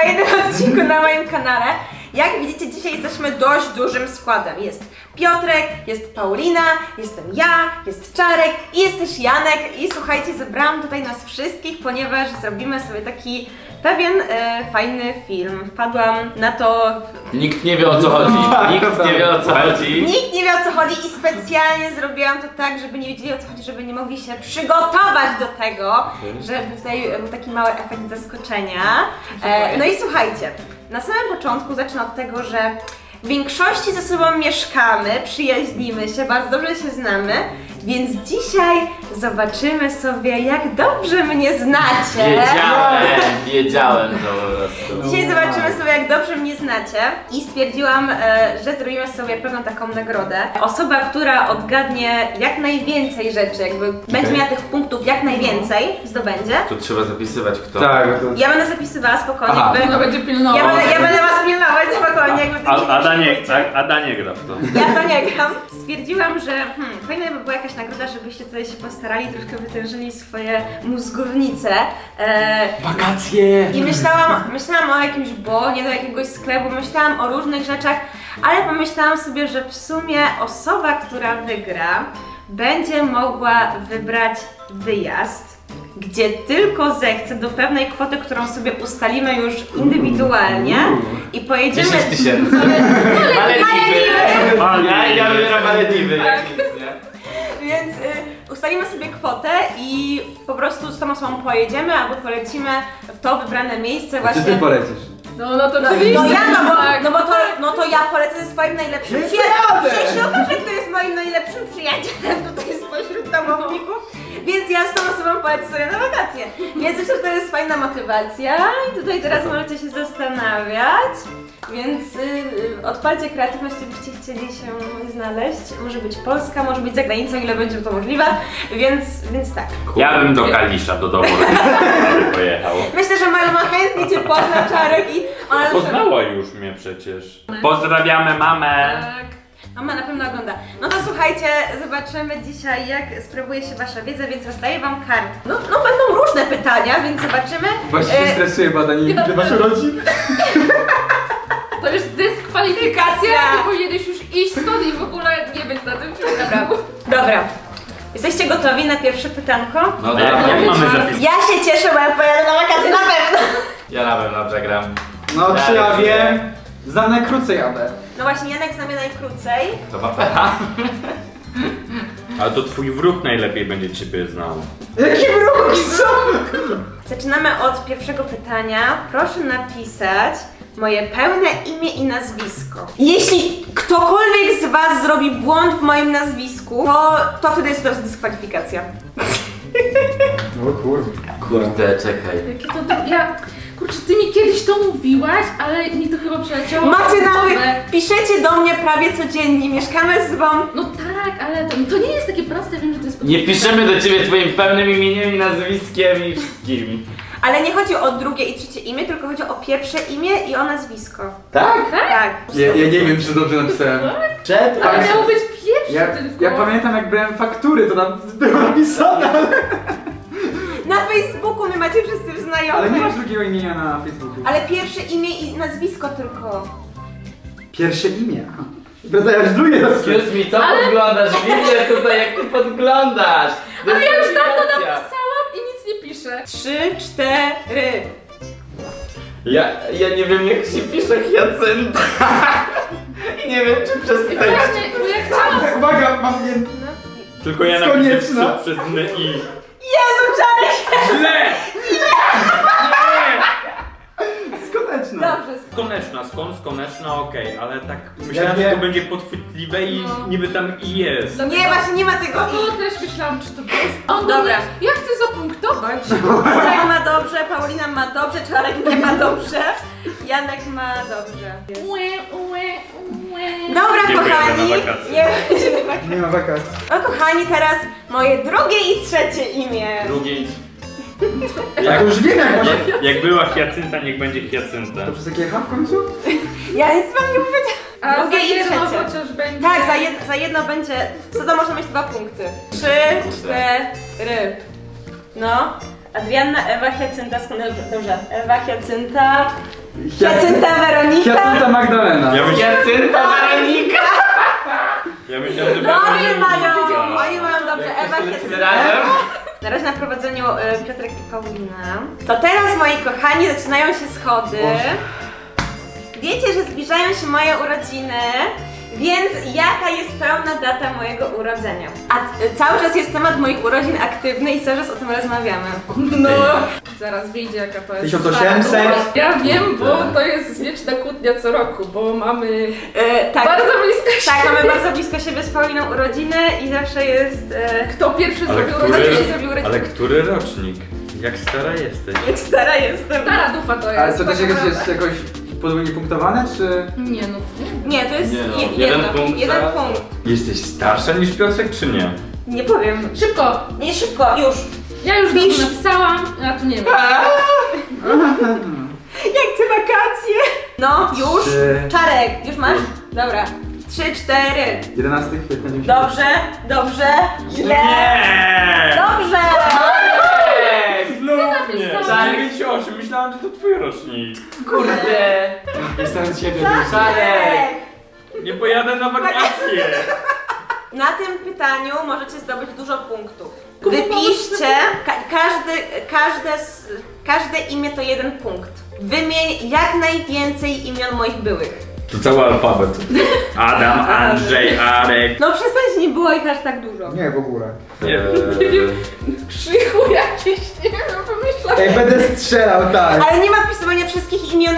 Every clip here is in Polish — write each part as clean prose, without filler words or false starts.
kolejnym odcinku na moim kanale. Jak widzicie, dzisiaj jesteśmy dość dużym składem. Jest Piotrek, jest Paulina, jestem ja, jest Czarek i jest też Janek. I słuchajcie, zebrałam tutaj nas wszystkich, ponieważ zrobimy sobie taki pewien fajny film. Wpadłam na to... Nikt nie wie, o co chodzi. Nikt nie wie, o co chodzi. Nikt nie wie, o co chodzi i specjalnie zrobiłam to tak, żeby nie wiedzieli, o co chodzi, żeby nie mogli się przygotować do tego, żeby tutaj był taki mały efekt zaskoczenia. No i słuchajcie, na samym początku zacznę od tego, że w większości ze sobą mieszkamy, przyjaźnimy się, bardzo dobrze się znamy, więc dzisiaj zobaczymy sobie, jak dobrze mnie znacie. Wiedziałem to po prostu. Dzisiaj zobaczymy sobie, jak dobrze mnie znacie i stwierdziłam, że zrobimy sobie pewną taką nagrodę. Osoba, która odgadnie jak najwięcej rzeczy, jakby będzie miała tych punktów jak najwięcej, zdobędzie. Tu trzeba zapisywać kto. Tak. Ja będę zapisywała spokojnie. Aha, jakby... no będzie pilnować. Ja będę was pilnować spokojnie. Jakby Ada nie gra w to. Ja to nie gram. Stwierdziłam, że fajna by była jakaś nagroda, żebyście tutaj się postarali, troszkę wytężyli swoje mózgownice. Wakacje! I myślałam o jakimś bonie do jakiegoś sklepu, myślałam o różnych rzeczach, ale pomyślałam sobie, że w sumie osoba, która wygra, będzie mogła wybrać wyjazd, gdzie tylko zechce, do pewnej kwoty, którą sobie ustalimy już indywidualnie i pojedziemy... 10 000! Ja wybieram Malediwy! Więc ustalimy sobie kwotę i po prostu z tą osobą pojedziemy albo polecimy w to wybrane miejsce właśnie... Czy ty polecisz? No to ja polecę ze swoim najlepszym przyjacielem. Dzisiaj się okaże, kto jest moim najlepszym przyjacielem tutaj spośród domowników, więc ja z tą osobą polecę sobie na wakacje. Więc myślę, że to jest fajna motywacja i tutaj teraz możecie się zastanawiać, więc odpalcie kreatywność, gdybyście chcieli się znaleźć. Może być Polska, może być za granicą, ile będzie to możliwe, więc tak. Ja bym do Kalisza, do domu pojechał. Myślę, że Malma chętnie cię pozna, Czarek, i ona poznała już mnie przecież. Pozdrawiamy mamę. Tak. Mama na pewno ogląda. No to słuchajcie, zobaczymy dzisiaj, jak sprawuje się wasza wiedza, więc rozdaję wam kart. No będą różne pytania, więc zobaczymy. Właśnie się stresuję, badanie, gdy masz urodzin. To już dyskwalifikacja, ty powinieneś już iść stąd i w ogóle nie być na tym filmie. Dobra. Jesteście gotowi na pierwsze pytanko? No tak, mamy zapis. Ja się cieszę, bo ja pojadę na wakacje na pewno. Ja na pewno przegram. No czy ja wiem? Znam najkrócej jadę. No właśnie, Janek zna mnie najkrócej. To papera. Ale to twój wróg najlepiej będzie ciebie znał. Jaki wróg? Zaczynamy od pierwszego pytania. Proszę napisać moje pełne imię i nazwisko. Jeśli ktokolwiek z was zrobi błąd w moim nazwisku, to wtedy jest po prostu dyskwalifikacja. No kurde, czekaj. Jakie to... Kurczę, ty mi kiedyś to mówiłaś, ale mi to chyba przeleciało. Macie nawyk, piszecie do mnie prawie codziennie, mieszkamy z wami. No tak, ale to nie jest takie proste, wiem, że to jest... Nie piszemy do ciebie twoim pełnym imieniem i nazwiskiem i wszystkimi. Ale nie chodzi o drugie i trzecie imię, tylko chodzi o pierwsze imię i o nazwisko. Tak? Tak. Ja nie wiem, czy dobrze napisałem. Tak? Ale miało być pierwsze tylko. Ja pamiętam, jak brałem faktury, to tam było napisane. Na Facebooku my macie wszyscy znajomych. Ale nie masz drugiego imienia na Facebooku. Ale pierwsze imię i nazwisko tylko. Pierwsze imię? Brata, ja już drugie nazwisko. Mi, co ale... podglądasz? Widzę tutaj, jak ty podglądasz. Ale ja już dawno napisałam i nic nie piszę. 3, 4. Ja nie wiem, jak się pisze Hyacynta. I nie wiem, czy przez tekst. Ja uwaga, mam nie... No. Tylko ja napiszę przez i. Jezu, Czarek! Źle! Nie! Skoneczna. Dobrze. Skoneczna, okej, ale tak myślałem, że to będzie podchwytliwe i niby tam i jest. No nie, właśnie nie ma tego i. No też myślałam, czy to jest. O, dobra. Ja chcę zapunktować. Czarek ma dobrze, Paulina ma dobrze, Czarek nie ma dobrze, Janek ma dobrze. Dobra, kochani, nie ma wakacji. No kochani, teraz moje drugie i trzecie imię. Jak już wiem, jak była Hyacynta, niech będzie Hyacynta. To przez jakie H w końcu? Ja nic wam nie mówię. A drugie i trzecie. Chociaż będzie... Tak, za jedno będzie. Co to można mieć 2 punkty. 3, 4. No. Adrianna, Ewa, Hyacynta, skąd dobrze. Ewa, Hyacynta. Jacynta Weronika. Jacynta Magdalena. Jacynta Weronika. Ja myślałem, że oni mają. Oni mają dobrze. Ewa Jacynta. Na razie na prowadzeniu Piotrek i Paulina. To teraz, moi kochani, zaczynają się schody. Wiecie, że zbliżają się moje urodziny. Więc jaka jest pełna data mojego urodzenia? A cały czas jest temat moich urodzin aktywny i cały czas o tym rozmawiamy. No! Zaraz wyjdzie jaka to jest. 1800? Ja wiem, bo to jest wieczna kłótnia co roku, bo mamy tak, bardzo blisko siebie. Tak, mamy bardzo blisko siebie z Pauliną urodziny i zawsze jest... Kto pierwszy zrobił urodziny? Ale który rocznik? Jak stara jesteś? Jak stara jestem. Stara dupa to jest. Ale to też jest jakoś... Podwójnie punktowane, czy...? Nie, no... Nie, to jest jeden punkt. Jesteś starsza niż Piotrek, czy nie? Nie powiem. Szybko! Nie, szybko, już! Ja już dawno napisałam, a tu nie wiem. Jak te wakacje! No, już! Czarek, już masz? Dobra. 3, 4. 11 kwietnia. Dobrze, dobrze. Źle! Dobrze! Czarek 98, myślałam, że to twój rocznik. Kurde! Jestem z siebie. Czarek! Nie pojadę na wakacje! Na tym pytaniu możecie zdobyć dużo punktów. Wypiszcie, każde imię to jeden punkt. Wymień jak najwięcej imion moich byłych. To cały alfabet. Adam, Andrzej, Arek. No przestań, nie było ich aż tak dużo. Nie, w ogóle. Nie wiem, Krzychu jakieś, nie wiem, pomyślałem. Ej, będę strzelał, tak. Ale nie ma pisowania wszystkich imion,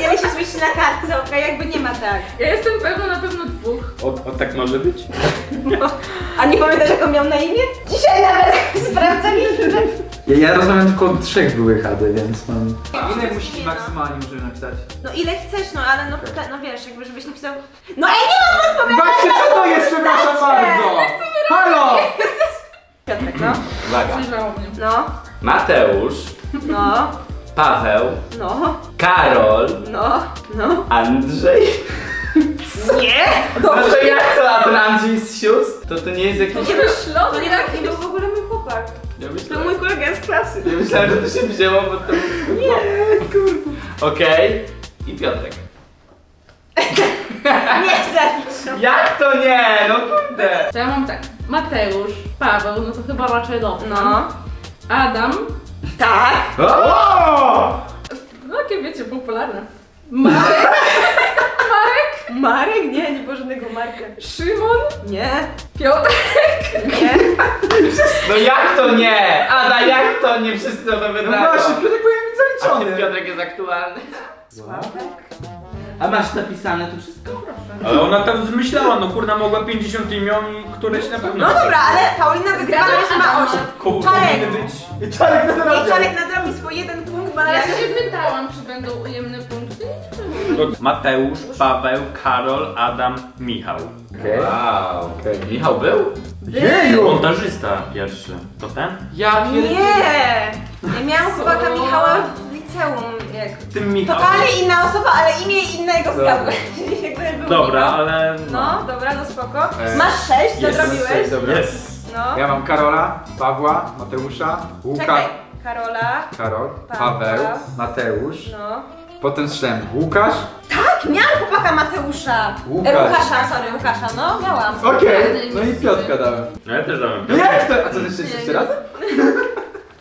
ile się zmieści na kartce, okej? Jakby nie ma tak. Ja jestem pewna na pewno 2. O tak może być? No. A nie pamiętasz, jaką miał na imię? Dzisiaj nawet sprawdzam jeszcze. Ja rozmawiam tylko od 3 byłych Ady, więc mam... Ile musisz maksymalnie możemy napisać? No ile chcesz, no ale no, no wiesz, jakby żebyś napisał... No ej, nie mam odpowiadać! Właśnie, co to jest, przepraszam bardzo! Halo! Piotrek, no. Uwaga. No. Mateusz. No. Paweł. No. Karol. No. No. Andrzej. Nie! Dobrze, no, jak to, a ten Andrzej z sióstr? To nie jest jakiś... To nie tak, nie był w ogóle mój chłopak. Ja myślałem, to mój kolega z klasy. Ja myślałem, że to się wzięło, bo to... Nie, kurde. Okej. I Piotrek. Nie zaliczam. Jak to nie? No kurde. Ja mam tak. Mateusz, Paweł, no to chyba raczej dobrze. No. Adam. Tak. O! No jakie wiecie, popularne. Marek. Marek? Nie, nie było żadnego Marka. Szymon? Nie. Piotrek? Nie. No jak to nie? Ada, jak to nie? Wszyscy to wydają. No właśnie, Piotrek powinien być zaliczony. A Piotrek jest aktualny. Sławek? A masz napisane to wszystko? Proszę. Ale ona tam zmyślała, no kurna mogła 50 imion i któreś na pewno... No dobra, ale Paulina wygrała, już ma 8. Czarek! Czarek nadrobi swój 1 punkt, bo na razie... Ja się pytałam, czy będą ujemne punkty. Mateusz, Paweł, Karol, Adam, Michał. Okay. Wow. Okay. Michał był? Jeju! Montażysta pierwszy. To ten? Ja nie! Ja miałam chłopaka Michała w liceum. Totalnie inna osoba, ale imię innego zgadłeś. Dobra, ale... No, dobra, no spoko. Masz 6, nadrobiłeś? Dobra. No. Ja mam Karola, Pawła, Mateusza, Łuka... Karola... Karol, Paweł, Mateusz... No. Potem strzem Łukasz. Tak, miałam chłopaka Mateusza. Łukasza, sorry, Łukasza, no miałam. Okej, no i Piotrka dałem. No ja też dałem. Jak to? A co, jeszcze jesteście razem?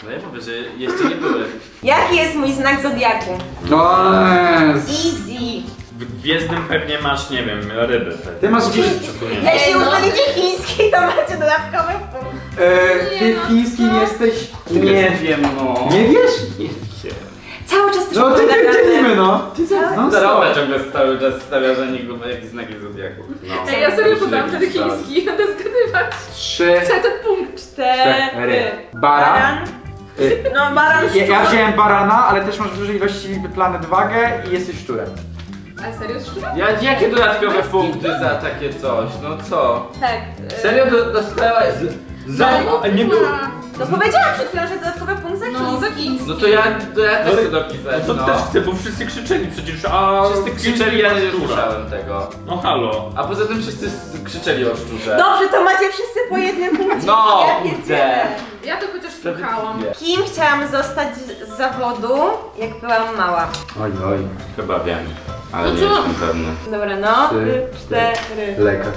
No ja powiem, że jeszcze nie były. Jaki jest mój znak zodiaku? Easy. W Gwiezdnym pewnie masz, nie wiem, ryby. Ty masz 10 przesunięć. Jeśli uznalicie chiński, to macie dodatkowe punkty. Ty chiński nie jesteś... Nie wiem, no. Nie wiesz? Nie wiem. Cały czas no, ty dzielimy, no! Ty Zaroba ciągle cały czas stawia, że nikt ma jakieś znaki zodiaku. No. Ej, ja sobie podam ten chiński, będę zgadywać. 3... Co to punkt? 4... Baran. No, baran szczur. Ja wziąłem barana, ale też masz w dużej ilości planet wagę i jesteś szczurem. A serio szczurem? Ja, jakie dodatkowe punkty za takie coś? No co? Tak. Serio dostała... Za... Nie było... No powiedziałam przed chwilą, że jest dodatkowy punkt za chiński. No to ja też chcę dopisać, no. To też chcę, bo wszyscy krzyczeli przecież, a... Wszyscy krzyczeli, ja nie słyszałem tego. No halo. A poza tym wszyscy krzyczeli o szczurze. Dobrze, to macie wszyscy po jednym punkcie. No, kurde. Ja to chociaż słuchałam. Kim chciałam zostać z zawodu, jak byłam mała? Oj, oj, chyba wiem, ale nie jestem pewny. Dobra, no, 3, 4... Lekarz.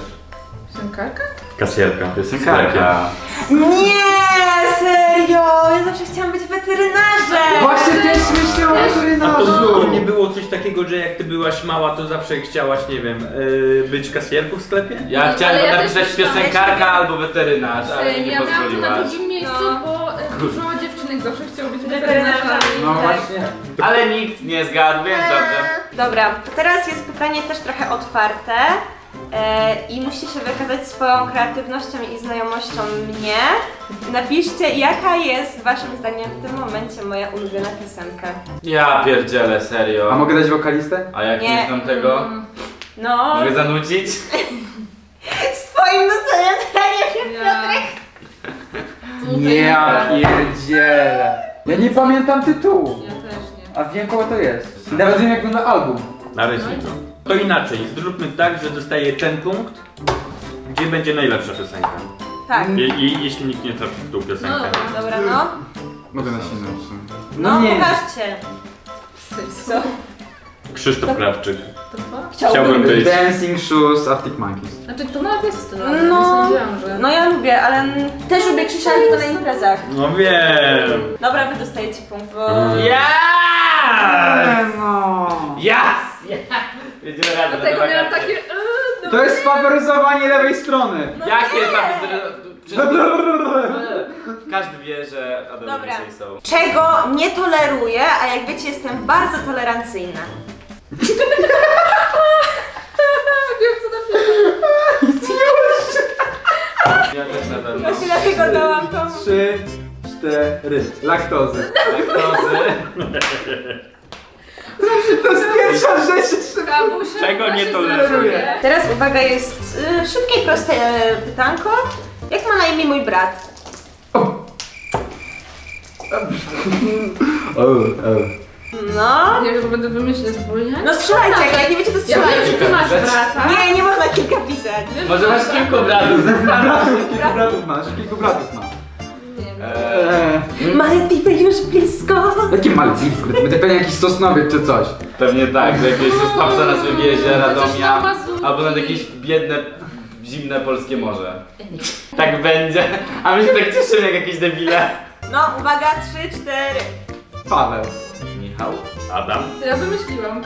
Piosenkarka? Kasjerka. Piosenkarka. Nie, serio! Ja zawsze chciałam być weterynarzem! Właśnie też myślałam o weterynarzu! A nie było coś takiego, że jak ty byłaś mała, to zawsze chciałaś, nie wiem, być kasjerką w sklepie? Ja chciałam napisać piosenkarka albo weterynarz, ale nie pozwoliłaś. Ja miałam to na drugim miejscu, bo dużo dziewczynek zawsze chciało być weterynarzem. No właśnie. Ale nikt nie zgadł, więc dobrze. Dobra, to teraz jest pytanie też trochę otwarte. I musisz się wykazać swoją kreatywnością i znajomością mnie. Napiszcie, jaka jest waszym zdaniem w tym momencie moja ulubiona piosenka. Ja pierdzielę, serio. A mogę dać wokalistę? A jak nie znam tego? No. Mogę zanucić? Swoim nudzeniem nie wiem, Piotrek. Nie, pierdzielę. Ja nie pamiętam tytułu. Ja też nie. A wiem, koło to jest. Nawet wiem, jak wygląda album. Na razie. To inaczej, zróbmy tak, że dostaję ten punkt, gdzie będzie najlepsza piosenka. Tak. Jeśli nikt nie trafi w tą piosenkę. No dobra, no. Mogę nasinąć. No nie. Pokażcie. Co? Krzysztof Krawczyk. Chciałbym być. Dancing Shoes, Arctic Monkeys. Znaczy to nawet jest to, no, że... No ja lubię, ale też lubię Krzysztof, to na imprezach. No wiem. Dobra, wy dostajecie punkt, bo... Jedziemy razem. Dlatego miałam takie... No to jest faworyzowanie lewej strony. No jakie Każdy wie, że Dobra. Są. Czego nie toleruję, a jak wiecie, jestem bardzo tolerancyjna. Wiem, co na pewno. Ja też na pewno. Właśnie dlatego dałam to. 3, 4... Laktozy. To jest pierwsza rzecz, czego nie toleruję. Teraz uwaga, jest szybkie i proste pytanko. Jak ma na imię mój brat? No. Nie wiem, będę wymyślać wspólnie. No strzelajcie, jak nie wiecie, to strzelajcie. Ja wiem, że ty masz brata. Nie, nie można kilka pisać. Może masz kilku bratów. Kilku bratów masz. Malediwy już blisko. Jakie Malediwy? Będzie pewnie jakiś Sosnowiec czy coś. Pewnie tak, że jakieś Sosnowca na swym jezie, Radomia, albo nawet jakieś biedne, zimne polskie morze. Tak będzie, a my się tak cieszymy jak jakieś debile. No uwaga, 3, 4. Paweł. Michał. Adam. To ja wymyśliłam.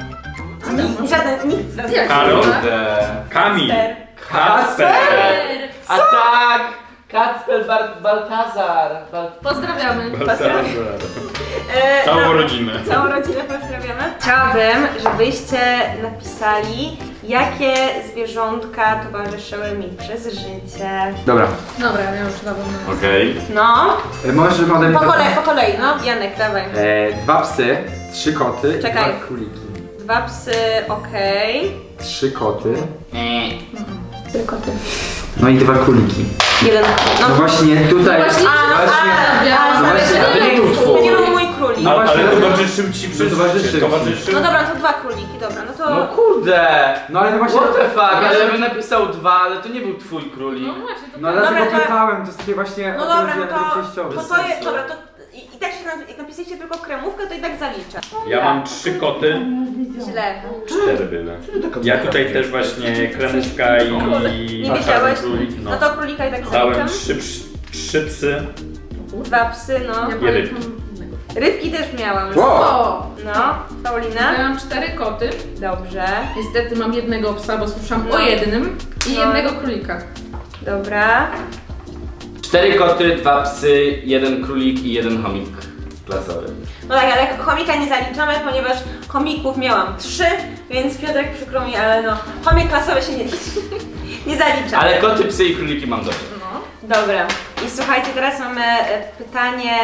Żaden, nic. Karol. Kamil. Kacper. A tak. Kacper Baltazar. Pozdrawiamy. Całą rodzinę. Całą rodzinę pozdrawiamy. Chciałabym, żebyście napisali, jakie zwierzątka towarzyszyły mi przez życie. Dobra. Dobra, ja już dawam. Okej. No. Możesz modem... Po kolei, no. Janek, dawaj. 2 psy, 3 koty. Czekaj. 2 króliki. 2 psy, okej. 3 koty. Koty. No i 2 króliki. 1. No właśnie tutaj. To nie był mój królik. No, ale towarzyszył ci przez życie. No dobra, to 2 króliki, dobra, no to... No kurde! No ale właśnie... What the fuck, ale ja bym napisał 2, ale to nie był twój królik. No właśnie, to... No ale ja go pytałem, to jest takie właśnie... No dobra, to... I tak się napisaliście tylko kremówkę, to i tak zaliczę. Ja mam 3 koty. Źle. 4 byle. Ja tutaj też właśnie kremówka i... Nie widziałeś? No to królika i tak zaliczam. Dałem 3 psy. 2 psy, no. I rybki. Rybki też miałam. Wow. No, Paulina? Ja mam 4 koty. Dobrze. Niestety mam 1 psa, bo słyszałam o 1 i 1 królika. Dobra. 4 koty, 2 psy, 1 królik i 1 chomik klasowy. No tak, ale chomika nie zaliczamy, ponieważ chomików miałam 3, więc Piotrek, przykro mi, ale no, chomik klasowy się nie zalicza. Ale koty, psy i króliki mam dobrze. No. Dobra. I słuchajcie, teraz mamy pytanie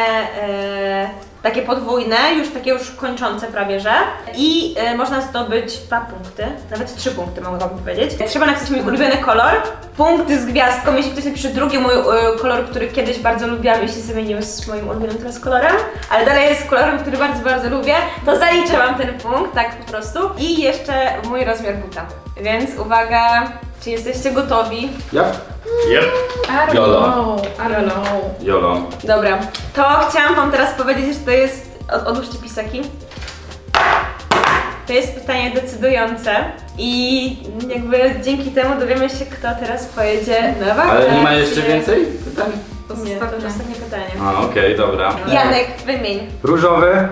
takie podwójne, już takie kończące prawie, że. I można zdobyć 2 punkty, nawet 3 punkty mogę wam powiedzieć. Trzeba napisać mój ulubiony kolor, punkty z gwiazdką, jeśli ktoś napisze drugi mój kolor, który kiedyś bardzo lubiłam, jeśli zamienił z moim ulubionym teraz kolorem, ale dalej jest kolorem, który bardzo, bardzo lubię, to zaliczę wam ten punkt, tak po prostu. I jeszcze mój rozmiar buta, więc uwaga, czy jesteście gotowi? Ja? Yep. Jolo. Dobra, to chciałam wam teraz powiedzieć, że to jest... Odłóżcie pisaki. To jest pytanie decydujące i jakby dzięki temu dowiemy się, kto teraz pojedzie na wakacje. Ale nie ma jeszcze więcej pytań? Nie, to już ostatnie pytanie. A, okej, dobra. Janek, wymień. Różowy.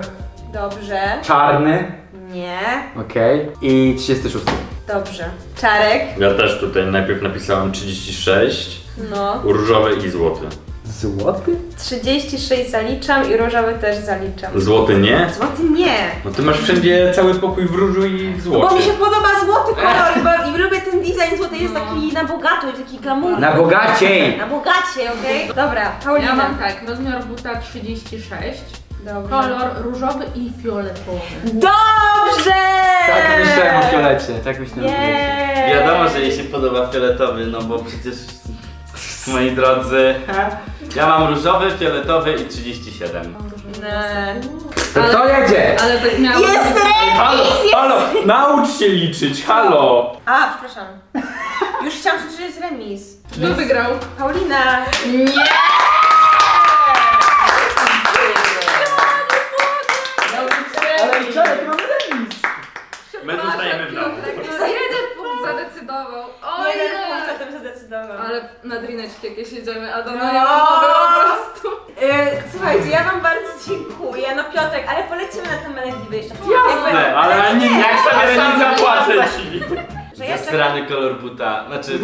Dobrze. Czarny. Nie. Okej. I 36. Dobrze. Czarek. Ja też tutaj najpierw napisałem 36. No. Różowy i złoty. Złoty? 36 zaliczam i różowy też zaliczam. Złoty nie? Złoty nie. No ty masz wszędzie cały pokój w różu i w złocie. Bo mi się podoba złoty kolor i lubię ten design złoty, jest taki na bogato, taki glamour. Na bogaciej! Na bogaciej, okej? Dobra, Paulina. Ja mam tak, rozmiar buta 36. Dobrze. Kolor różowy i fioletowy. Dobrze! Tak myślałem o fiolecie, tak myślałem o fiolecie. Wiadomo, że jej się podoba fioletowy, no bo przecież... Moi drodzy, ja mam różowy, fioletowy i 37. To kto jedzie? Ale to miało... Jest remis! Halo, naucz się liczyć, halo! A, przepraszam. Już chciałam powiedzieć, że jest remis. Kto wygrał? Paulina! Nie! My zostajemy w domu. Jeden punkt zadecydował. Oj, jeden punkt o tym zadecydował. Ale na drineczki jakieś jedziemy, a do no ja mam to po prostu. Słuchajcie, ja wam bardzo dziękuję. No Piotrek, ale polecimy na tę Malediwy jeszcze. Jasne, ale nie, jak sobie nie zapłacę ci. Zasrany kolor buta, znaczy...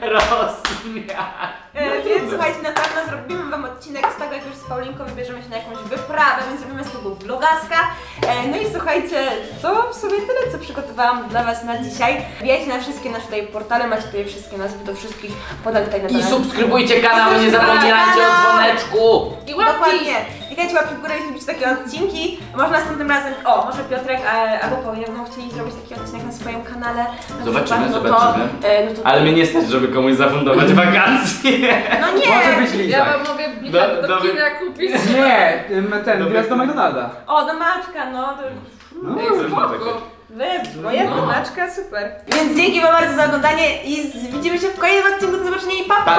Rozmiar. Więc słuchajcie, na pewno zrobimy wam odcinek z tego, jak już z Paulinką wybierzemy się na jakąś wyprawę, więc zrobimy z tego vlogaska. No i słuchajcie, to w sumie tyle, co przygotowałam dla was na dzisiaj. Wbijajcie na wszystkie nasze tutaj portale, macie tutaj wszystkie nazwy do wszystkich podam tutaj na dole. I subskrybujcie kanał, nie zapominajcie o dzwoneczku. I łapki. Dokładnie. Klikajcie łapki w górę, jeśli lubicie takie odcinki. Może następnym razem, o, może Piotrek albo Paulina będą chcieli zrobić taki odcinek na swoim kanale. Zobaczymy, zobaczymy. Ale mnie nie stać, żeby komuś zafundować wakacje. No nie! Może być lizak. Ja wam mogę bilet do kina kupić. Nie, ten bilet do McDonalda. O, do Maczka, no. No, spoko. Moja Maczka, super. Więc dzięki wam bardzo za oglądanie i widzimy się w kolejnym odcinku. Do zobaczenia i pa pa!